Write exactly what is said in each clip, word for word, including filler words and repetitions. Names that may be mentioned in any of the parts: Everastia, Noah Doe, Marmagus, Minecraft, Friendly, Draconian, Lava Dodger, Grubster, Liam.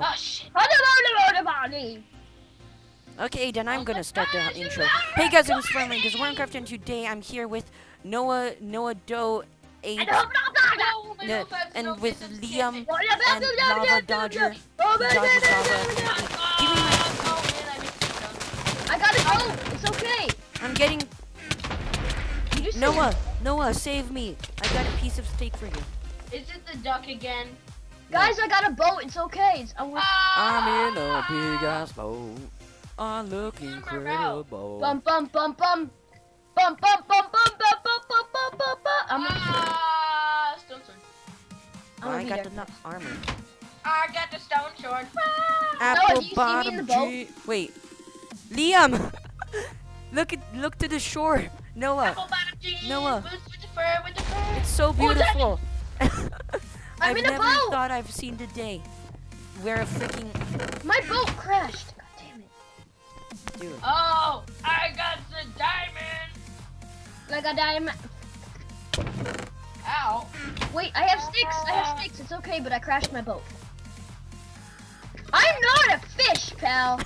go. Oh, shit. Okay, then I'm gonna start the intro. Hey guys, I'm Friendly, this is Minecraft, and today I'm here with Noah, Noah Doe, H, the, and with Liam, and Lava Dodger, Dodger's Lava. I gotta go, it's okay. I'm getting... Noah, Noah, save me. I got a piece of steak for you. Is it the duck again? Guys, I got a boat, it's okay. It's, I'm, I'm in a big ass boat. I look incredible. Bum bum bum bum. Bum bum bum bum bum bum bum bum bum bum. I'm uh, stone sword. Oh, I got there. The armor. I got the stone sword. Apple no, bottom G. Wait. Liam! Look at look to the shore. Noah. Apple bottom G. Noah. With the fur, with the fur. It's so beautiful. I've never boat. thought I've seen the day where a freaking my boat crashed. Dude. Oh, I got the diamond! Like a diamond. Ow. Wait, I have sticks! I have sticks! It's okay, but I crashed my boat. I'm not a fish, pal!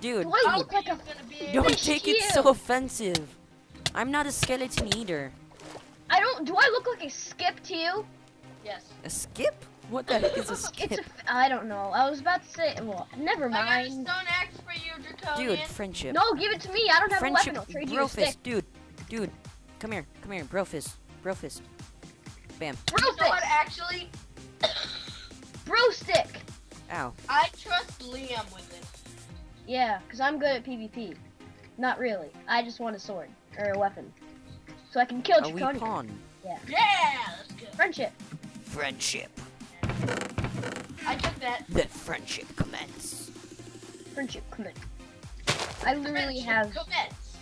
Dude, do I look like a fish? Don't take it so offensive. I'm not a skeleton either. I don't- do I look like a skip to you? Yes. A skip? What the heck is a skip? It's a, I don't know. I was about to say. Well, never mind. I got a stone axe for you, Draconian. Dude, friendship. No, give it to me. I don't have friendship, a weapon. I'll trade you a stick. Dude, dude, come here, come here, brofist, brofist, bam. Brofist. You know what, actually, bro stick. Ow. I trust Liam with it. Yeah, cause I'm good at PvP. Not really. I just want a sword or a weapon, so I can kill Draconian. Are we pawn? Yeah. Yeah. Let's go. Friendship. Friendship. I took that. The friendship commence. Friendship commence. I literally friendship have. Commence.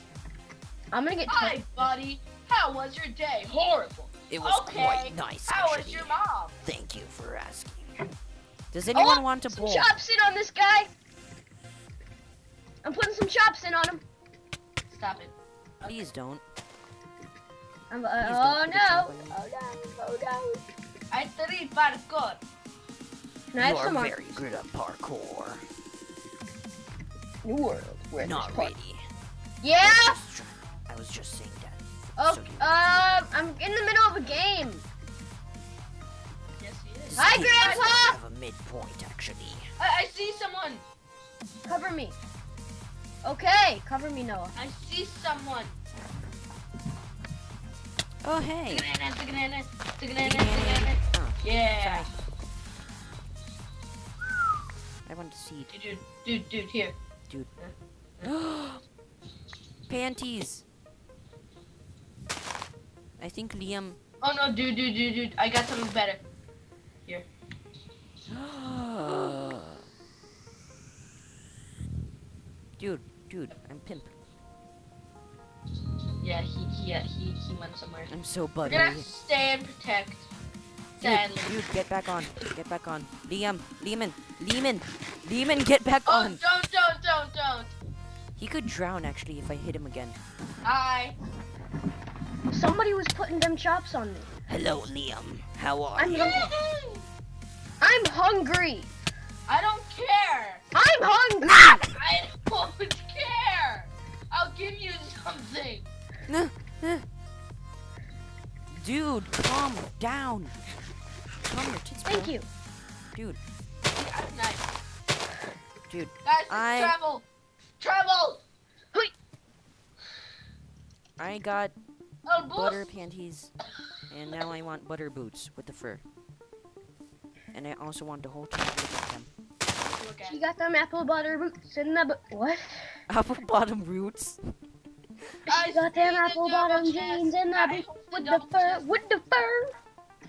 I'm gonna get. Hi, buddy. How was your day? Horrible. It was okay. Quite nice. How actually. was your mom? Thank you for asking. Does anyone oh, want to pull? Chops in on this guy. I'm putting some chops in on him. Stop it. Okay. Please don't. I'm, uh, Please oh, don't no. oh no! Oh no! I studied parkour. You are very good at parkour. New world. Where Not really. Yeah. I was, I was just saying that. Oh, so um, uh, I'm in the middle of a game. Yes, he is. Hi, Grandpa. I have a midpoint actually. I, I see someone. Cover me. Okay, cover me, Noah. I see someone. Oh hey. Yeah. Sorry. I want to see it. Dude, dude, dude, here. Dude. Panties. I think Liam. Oh no, dude, dude, dude, dude. I got something better. Here. Dude, dude, I'm pimp. Yeah, he, he, uh, he, he went somewhere. I'm so buttery. You're gonna have to stay and protect. Dude, dude, get back on. Get back on. Liam, Liam, Liam, Liam, get back oh, on. Oh, don't, don't, don't, don't. He could drown, actually, if I hit him again. Hi. Somebody was putting them chops on me. Hello, Liam. How are I'm you? Hungry. I'm hungry. I don't care. I'm hungry. I don't care. I'll give you something. Dude, calm down. Tits, Thank you. Dude. Dude, I'm nice. Dude. Guys, I... travel. Travel. I got oh, butter panties, and now I want butter boots with the fur. And I also want the whole time to get them. Okay. She got them apple butter boots in the bo what? Apple bottom boots? I got them apple the bottom jeans in the boots with the fur, chest. with the fur.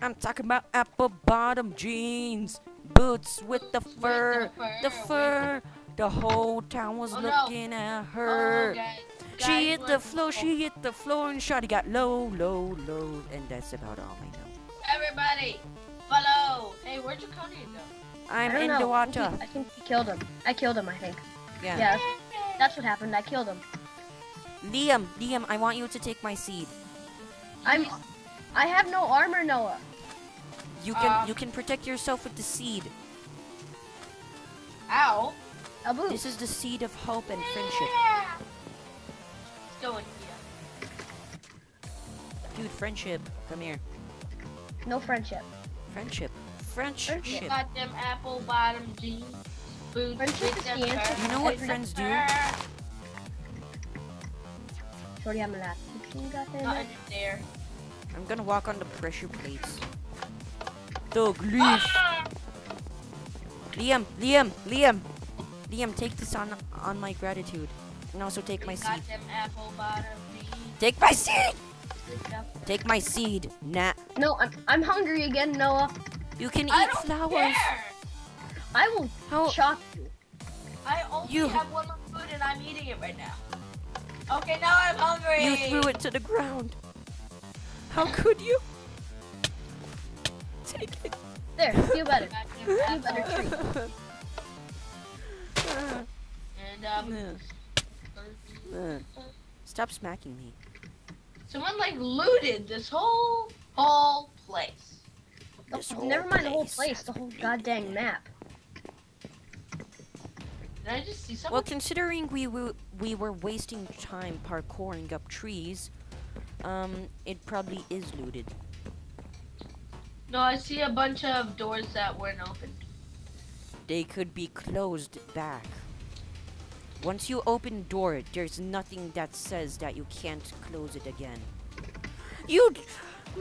I'm talking about apple bottom jeans, boots with the fur, the fur. The whole town was oh, looking no. at her. Oh, guys. Guys, she hit the floor, she hit the floor, and shawty got low, low, low, and that's about all I know. Everybody, follow. Hey, where'd you come in though? I'm in know. the water. I think he killed him. I killed him, I think. Yeah. Yeah. That's what happened. I killed him. Liam, Liam, I want you to take my seed. I'm. I have no armor, Noah. You can uh, you can protect yourself with the seed. Ow. Abu. This is the seed of hope and friendship. Yeah. Let's go in here. Dude, friendship. Come here. No friendship. Friendship. Friendship. Friendship. Got them apple bottom jeans. Boots. Friendship is the answer. You know what friends do? Sorry, I'm laughing. You got there. Not under there. I'm gonna walk on the pressure plates. Dog, leave. Liam, Liam, Liam, Liam, take this on on my gratitude, and also take we my got seed. Them apple bottom take my seed. Take my seed, nah. No, I'm I'm hungry again, Noah. You can I eat don't flowers. Care. I will How? shock you. I only you. have one more food, and I'm eating it right now. Okay, now I'm hungry. You threw it to the ground. How could you? Take it. There, feel better. Feel better treat. And um. Uh, stop smacking me. Someone like looted this whole whole place. This oh, whole never mind place. the whole place. The whole goddamn map. I just see well, considering we were, we were wasting time parkouring up trees, um, it probably is looted. No, I see a bunch of doors that weren't opened. They could be closed back. Once you open the door, there's nothing that says that you can't close it again. You,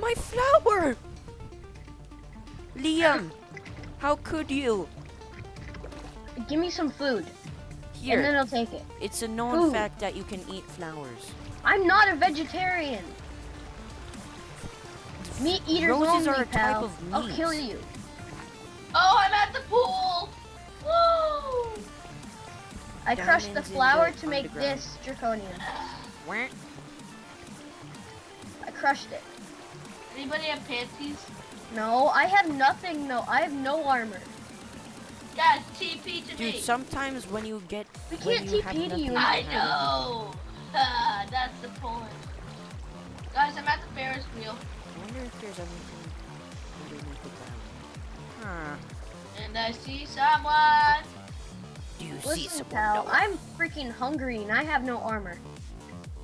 my flower! Liam, how could you? Give me some food. Here. And then I'll take it. It's a known food. fact that you can eat flowers. I'm not a vegetarian. Meat eaters Roses only, are a pal. type of meat. I'll kill you. Oh, I'm at the pool. Woo! I Diamonds crushed the flower the to make this draconian. Where? I crushed it. Anybody have panties? No, I have nothing. No, I have no armor. Guys, T P to me. Dude, sometimes when you get... We can't you T P to you. I know. Uh, that's the point. Guys, I'm at the Ferris wheel. I wonder if there's anything underneath the ground. Huh. And I see someone. Do you Listen, see someone? Pal, no. I'm freaking hungry and I have no armor.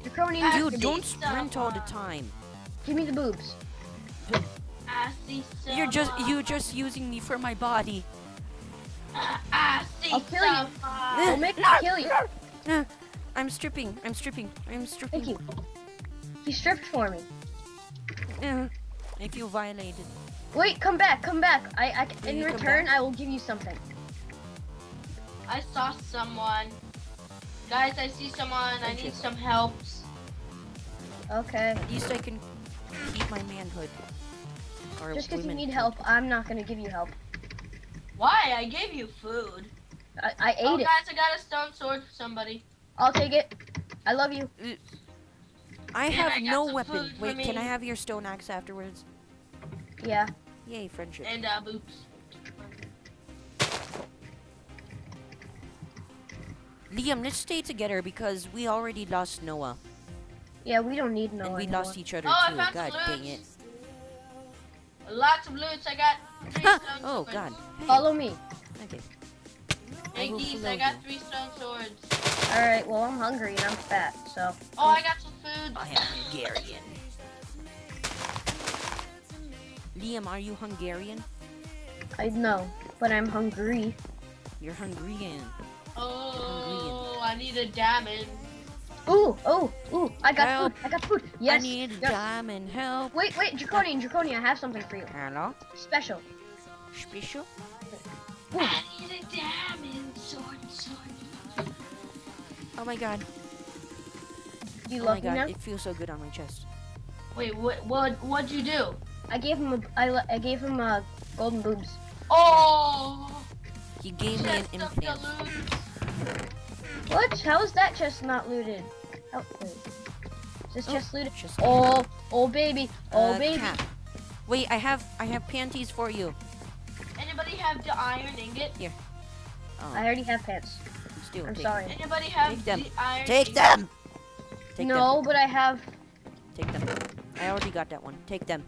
Draconian Dude, don't, don't sprint all the time. Give me the boobs. I see someone. You're just, you're just using me for my body. I see I'll kill someone. you. I'll make me kill you. No. I'm stripping. I'm stripping. I'm stripping. Thank you. He stripped for me. Uh, if you violated. Wait, come back. Come back. I, I in return, I will give you something. I saw someone. Guys, I see someone. Thank I need you. some helps. Okay. At least I can keep my manhood. Or Just because you need help, I'm not going to give you help. Why? I gave you food. I, I ate oh, it. Oh guys, I got a stone sword for somebody. I'll take it. I love you. I and have I no weapon. Wait, can I have your stone axe afterwards? Yeah. Yay, friendship. And uh, boobs. Liam, let's stay together because we already lost Noah. Yeah, we don't need Noah. And we Noah. lost each other oh, too. God dang it. Lots of loot. I got three stone swords. Oh god. Hey. Follow me. Okay. Take these. I got three stone swords. All right. Well, I'm hungry and I'm fat, so. Oh, I got some food. I am Hungarian. Liam, are you Hungarian? I know, but I'm hungry. You're Hungarian. Oh, Hungarian. I need a diamond. Ooh, oh, ooh, I got help. food, I got food, yes. I need yes. diamond help. Wait, wait, Draconian, Draconian, I have something for you. Hello? Special. Special? Ooh. I need a diamond sword, sword. Oh my god. You oh love my god, me now? It feels so good on my chest. Wait, what, what, what'd you do? I gave him a, I, I gave him a golden boobs. Oh! He gave me an implant. What? How is that chest not looted? Oh, wait. Is this oh, chest looted? Just oh, oh baby, oh uh, baby. Cap. Wait, I have, I have panties for you. Anybody have the iron ingot? Here. Oh. I already have pants. Still, I'm sorry. Them. Anybody have take them. the iron Take them. Take no, them. but I have. Take them. I already got that one. Take them.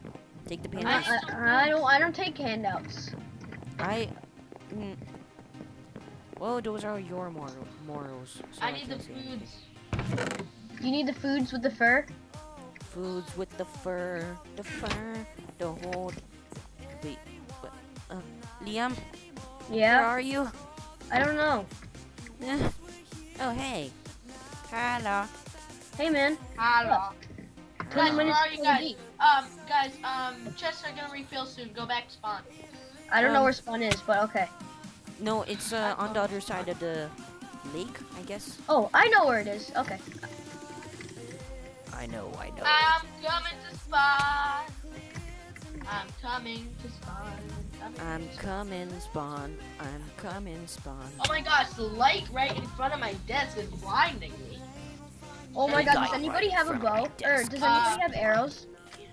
Take the handouts. I, I, I don't. I don't take handouts. I. Mm, well, those are your moral, morals. So I, I need the foods. Anything. You need the foods with the fur. Foods with the fur, the fur, the whole. Wait, what? Uh, Liam. Yeah. Where are you? I don't know. Eh. Oh hey. Hello. Hey man. Hello. Guys, where are you guys? Um, guys, um, chests are gonna refill soon. Go back to spawn. I don't um, know where spawn is, but okay. No, it's uh, on the other side of the lake, I guess. Oh, I know where it is. Okay. I know, I know. I'm coming to spawn. I'm coming to spawn. I'm coming to spawn. I'm coming spawn. Oh my gosh, the light right in front of my desk is blinding me. Oh my god, does anybody have a bow? Or does anybody uh, have arrows?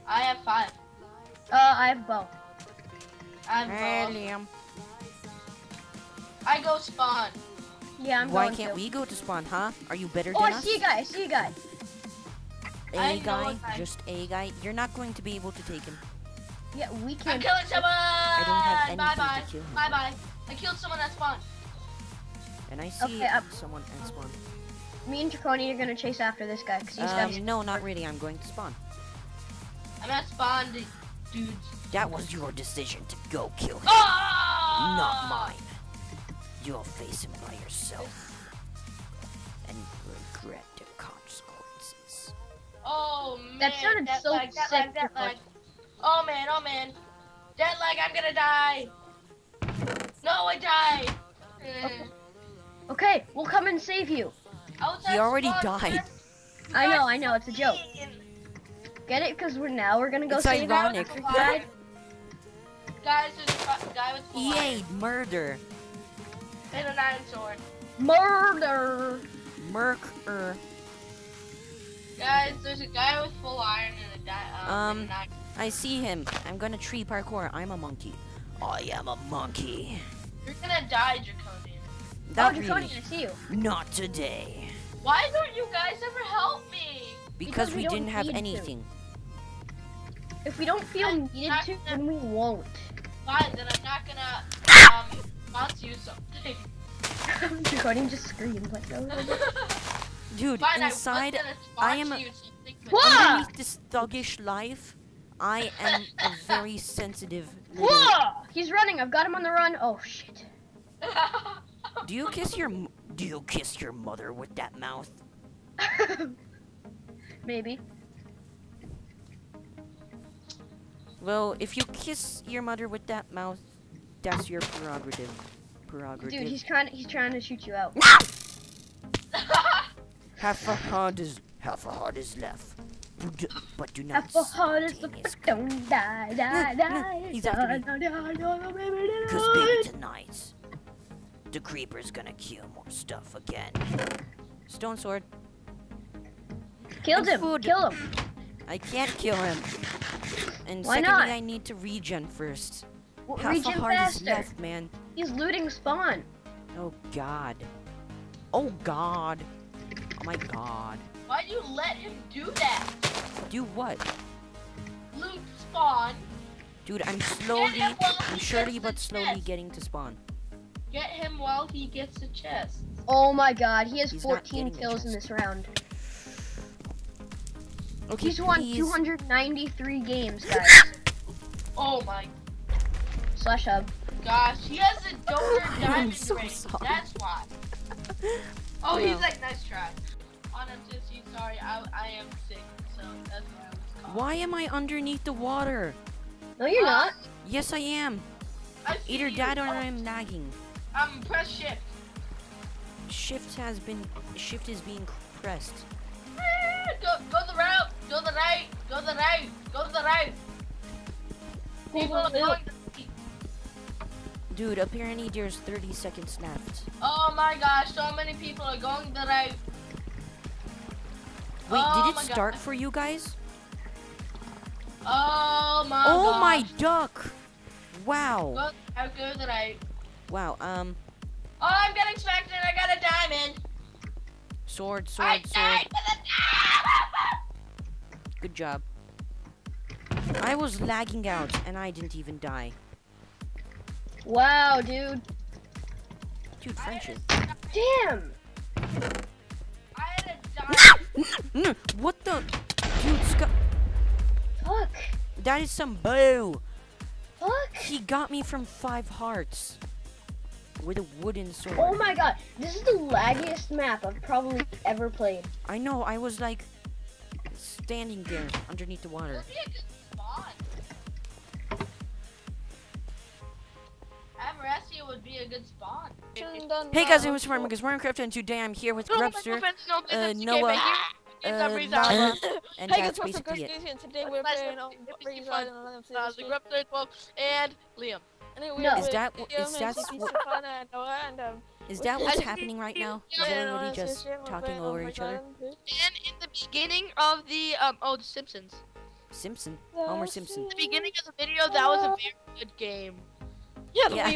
I have five. Uh, I have bow. I have hey, bow. Liam. I go spawn. Yeah, I'm Why going can't to. we go to spawn, huh? Are you better oh, than I us? Oh, I see a guy, I see a guy. A I guy, I... just a guy. You're not going to be able to take him. Yeah, we can't. I'm killing someone! I don't have anything Bye-bye. to kill him. Bye-bye. I killed someone at spawn. And I see okay, someone at spawn. Me and Draconian are gonna chase after this guy because he's um, no, not really. I'm going to spawn. I'm at spawn, dudes. That was your decision to go kill him, oh! not mine. You'll face him by yourself and regret the consequences. Oh man, that sounded that so lag, sick. That lag, that lag. Oh man, oh man, that lag. I'm gonna die. No, I died. Okay, okay we'll come and save you. He already died. I know, I know, it's a joke. Get it? Because we're now we're gonna go. It's save ironic. Guys, there's a guy with full iron. Yay, murder. And an iron sword. Murder. Murder. Guys, there's a guy with full iron and a di um. um I see him. I'm gonna tree parkour. I'm a monkey. I am a monkey. You're gonna die, Draconian. That oh, Draconian, really, I see you. Not today. Why don't you guys ever help me? Because, because we, we didn't have anything. To. If we don't feel I'm needed to, gonna, then we won't. Fine, then I'm not gonna um bounce you something. Draconian just screamed like that. Dude, fine, inside I, I am a, underneath this thuggish life, I am a very sensitive. Whoa! He's running. I've got him on the run. Oh shit. Do you kiss your Do you kiss your mother with that mouth? Maybe. Well, if you kiss your mother with that mouth, that's your prerogative. Prerogative. Dude, he's trying. He's trying to shoot you out. Half a heart is half a heart is left, but do not. Half a heart is left. Don't die, die, die. He's after me. Cause baby tonight. The creeper's gonna kill more stuff again. Stone sword. Killed him. Food. Kill him. I can't kill him. And Why secondly, not? I need to regen first. Well, Half regen a heart faster. is left, man. He's looting spawn. Oh god. Oh god. Oh my god. Why do you let him do that? Do what? Loot spawn. Dude, I'm slowly, I'm surely but slowly best. getting to spawn. Get him while he gets a chest. Oh my god, he has He's fourteen kills in this round. Okay, He's please. won two hundred ninety-three games, guys. Oh my. Slash hub. Gosh, he has a donor diamond so ring. Sorry. That's why. Oh, he's like, nice try. Honestly, sorry, I, I am sick, so that's why I was caught. Why am I underneath the water? No, you're uh, not. Yes, I am. I Either that or I'm lagging. Um, press shift. Shift has been, shift is being pressed. Go, go the route, go the right, go the right, go the right. People are going to eat. Dude, apparently there's thirty seconds left. Oh my gosh, so many people are going the right. Wait, oh did it start God. for you guys? Oh my Oh gosh. my duck. Wow. Go, I'll go the right. Wow, um... Oh, I'm getting distracted, I got a diamond! Sword, sword, I sword. Died with a diamond! Good job. I was lagging out and I didn't even die. Wow, dude. Dude, friendship. Damn! I had a die. What the? Dude, Scott. Fuck. That is some boo. Fuck. He got me from five hearts. With a wooden sword. Oh my god, this is the laggiest map I've probably ever played. I know, I was like standing there underneath the water. That'd be a good spawn. Everastia would be a good spawn. Hey guys, I'm Mister Marmagus Minecraft, and today I'm here with Grubster, uh, Noah, uh, Lava, and that's basically it. And today we're playing Grubster twelve and Liam. No. Is that is that is that what's happening right now? Is everybody just talking over each other? And in the beginning of the um oh the Simpsons. Simpson. Homer Simpson. The beginning of the video, that was a very good game. Yeah. yeah.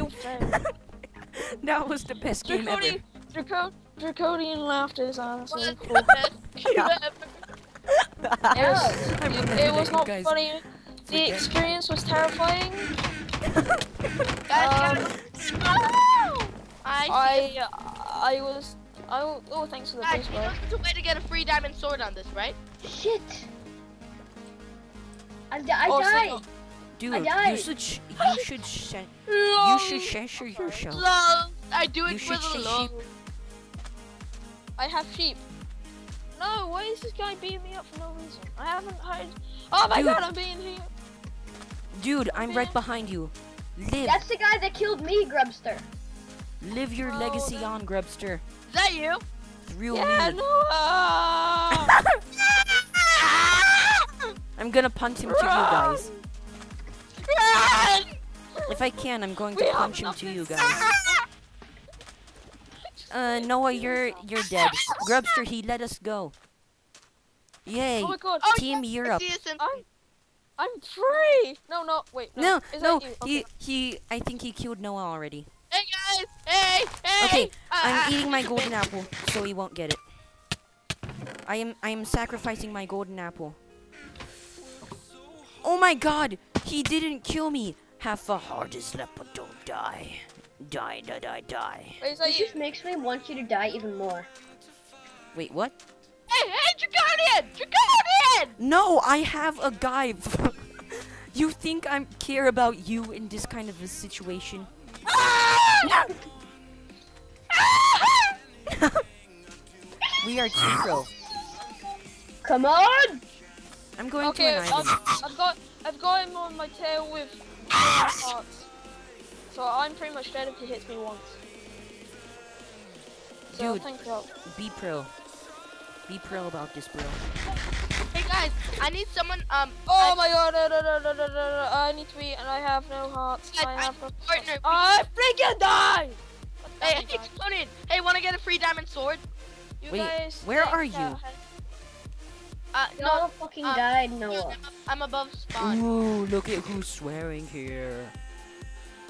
That was the best game ever. Draconian, Draconian laughter is honestly cool. Yeah. It was not funny. The experience was terrifying. um, I I was I oh thanks for the guys, baseball. There's a way to get a free diamond sword on this, right? Shit! I, di I oh, died. So, dude, I died. you should sh you should sh you should censure yourself. Love. I do it you for the love. Sheep. I have sheep. No, why is this guy beating me up for no reason? I haven't hide. Oh my dude. god, I'm being here. Dude, I'm right behind you. Live. That's the guy that killed me, Grubster. Live your oh, legacy man. on, Grubster. Is that you? Through yeah, me. No. I'm gonna punch him Run. to you guys. Run. If I can, I'm going we to punch him nothing. to you guys. Uh, Noah, you're you're dead. Grubster, he let us go. Yay! Oh my God. Team oh, yes. Europe. I'm free! No, no, wait. No, no, no he, okay. he, I think he killed Noah already. Hey guys! Hey! Hey! Okay, uh, I'm uh, eating my golden apple, so he won't get it. I am, I am sacrificing my golden apple. Oh my god! He didn't kill me! Half a heart is left, but don't die. Die, die, die, die. Wait, so this you... just makes me want you to die even more. Wait, what? Hey, hey, Draconian! Draconian! No, I have a guy. You think I care about you in this kind of a situation? Ah! No! We are two pro. Come on! I'm going okay, to an island. I've, I've got, I've got him on my tail with hearts. So I'm pretty much dead if he hits me once. So Dude, I'll be pro. Be pro about this, bro. Hey guys, I need someone. Um. Oh I my god! No, no, no, no, no, no, no! I need to eat, and I have no hearts. I, I have no partner. I freaking die! Hey, hey, Conan! Hey, wanna get a free diamond sword? You Wait, guys where are you? Ahead. Uh, no, no fucking um, died, Noah. I'm above spawn. Ooh, look at who's swearing here.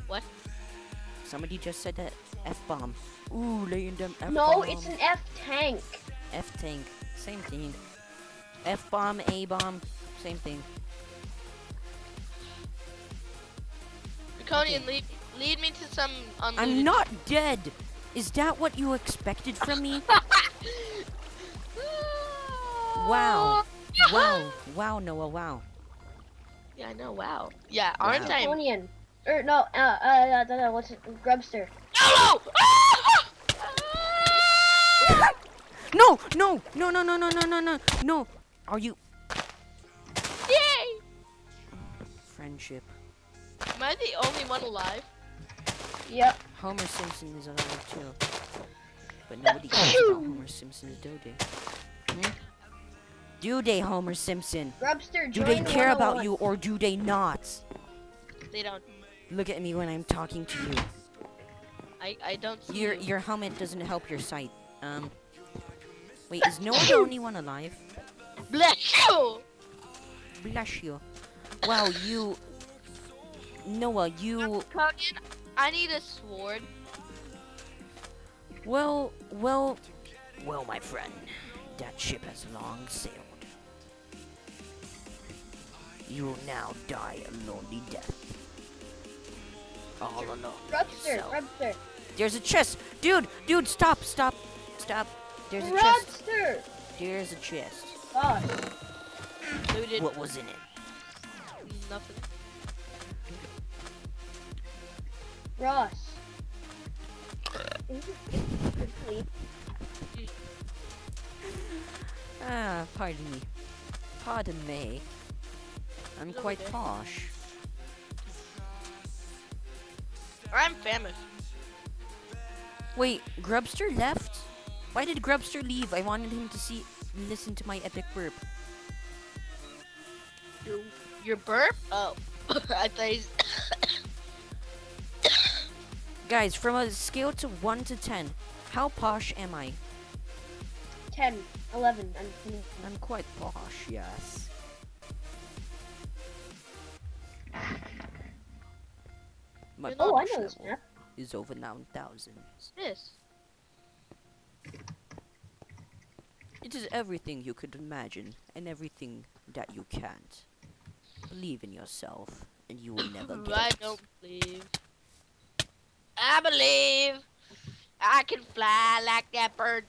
What? Somebody just said that f bomb. Ooh, laying them f bomb. No, it's an f tank. F tank, same thing. F bomb, A bomb, same thing. Draconian, okay. lead, lead me to some. Um, I'm not dead. Is that what you expected from me? Wow, wow, wow, Noah, wow. Yeah, I know. Wow. Yeah, aren't wow. I? Draconian, or no, uh, uh, uh, what's it? Grubster. No! no! No, no, no, no, no, no, no, no, no, no. Are you? Yay! Friendship. Am I the only one alive? Yep. Homer Simpson is alive too. But nobody cares about Homer Simpson's due date. Hmm? Do they, Homer Simpson? Grubster, do they care about you or do they not? They don't. Look at me when I'm talking to you. I, I don't see Your, you. your helmet doesn't help your sight. Um. Wait, is no one the only one alive? Bless you! Bless you. Wow, you... Noah, you... I need a sword. Well, well... Well, my friend. That ship has long sailed. You will now die a lonely death. All alone. Rubster, Rubster. There's a chest. Dude, dude, stop, stop, stop. There's a chest. Rubster. There's a chest. God. Looted. What was in it? Nothing. Ross. Ah, pardon me. Pardon me. I'm Look quite posh. I'm famous. Wait, Grubster left? Why did Grubster leave? I wanted him to see, listen to my epic burp. Your, your burp? Oh, I thought he's... Guys, from a scale to one to ten, how posh am I? ten, eleven, I'm... I'm quite posh, yes. My oh, I know this map. Is over nine thousand. What's this? It is everything you could imagine, and everything that you can't. Believe in yourself, and you will never get I don't believe. I believe I can fly like that bird.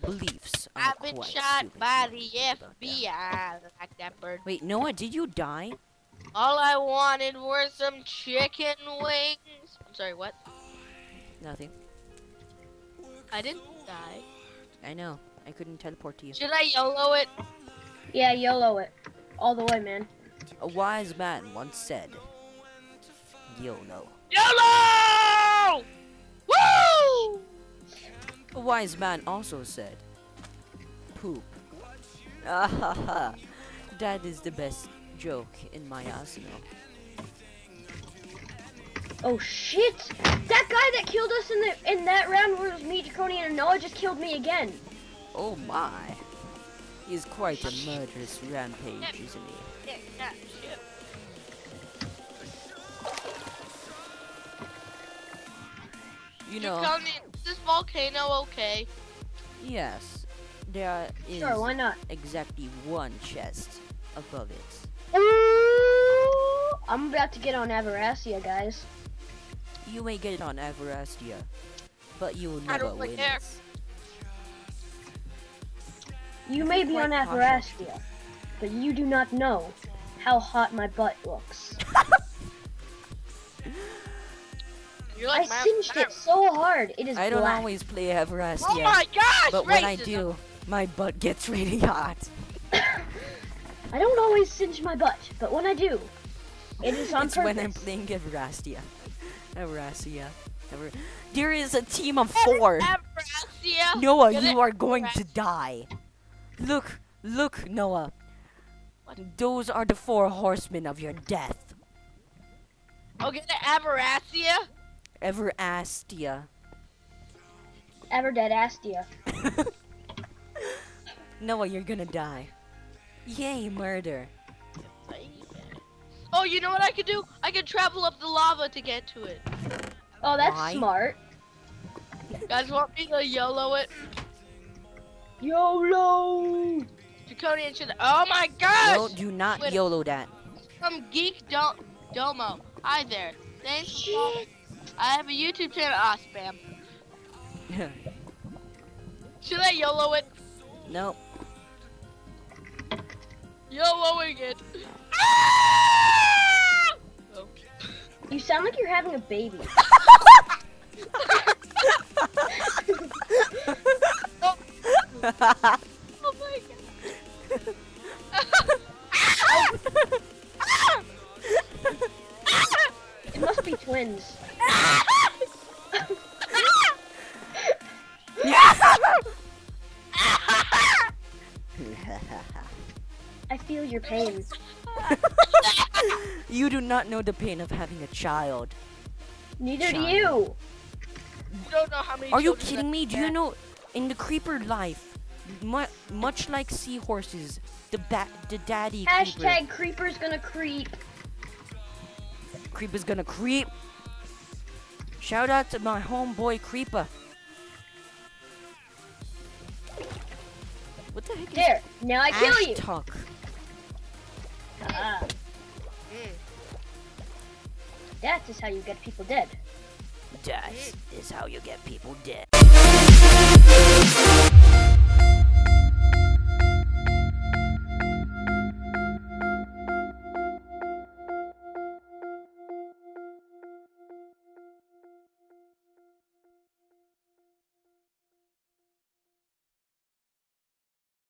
Beliefs. I've been shot by the F B I like that bird. Wait, Noah, did you die? All I wanted were some chicken wings. I'm sorry, what? Nothing. I didn't die. I know. I couldn't teleport to you. Should I YOLO it? Yeah, YOLO it. All the way, man. A wise man once said, YOLO. YOLO! Woo! A wise man also said, poop. Ah ha ha. That is the best joke in my arsenal. Oh shit! That guy that killed us in the in that round where it was me, Draconian, and Noah just killed me again. Oh my. He's quite a murderous rampage, isn't he? You know, is this volcano okay? Yes. There is sure, why not? Exactly one chest above it. Ooh, I'm about to get on Everastia, guys. You may get it on Everastia, but you will never I don't win care. It. You may be on Everastia, but you do not know how hot my butt looks. Like I singed it so hard. It is I don't black. Always play Everastia. Oh my gosh! But racism. When I do, my butt gets really hot. I don't always singe my butt, but when I do, it is on it's purpose. When I'm playing Everastia. Everastia. Ever there is a team of four. Everastia. Noah, Get you it? Are going Everastia. To die. Look, look, Noah. What? Those are the four horsemen of your death. Oh, get to Everastia? Everastia. Ever dead Astia. Noah, you're gonna die. Yay, murder. Oh, you know what I could do? I could travel up the lava to get to it. Oh, that's Why? Smart. You guys want me to YOLO it? YOLO! Draconian should- Oh my gosh! No, do not Wait. YOLO that. Some geek do domo. Hi there. Thanks for I have a YouTube channel. Ah, spam. Should I YOLO it? No. YOLOing it. Ah! Oh. You sound like you're having a baby. Oh. Oh my god. It must be twins. I feel your pain. You do not know the pain of having a child. Neither child. Do you. You don't know how many Are you kidding me? Do you know in the creeper life, mu much like seahorses, the bat, the daddy Hashtag creeper. Creeper's gonna creep. Creeper's gonna creep. Shout out to my homeboy Creeper. What the heck? There, is now I kill you. Talk. Uh, That is how you get people dead. That is how you get people dead.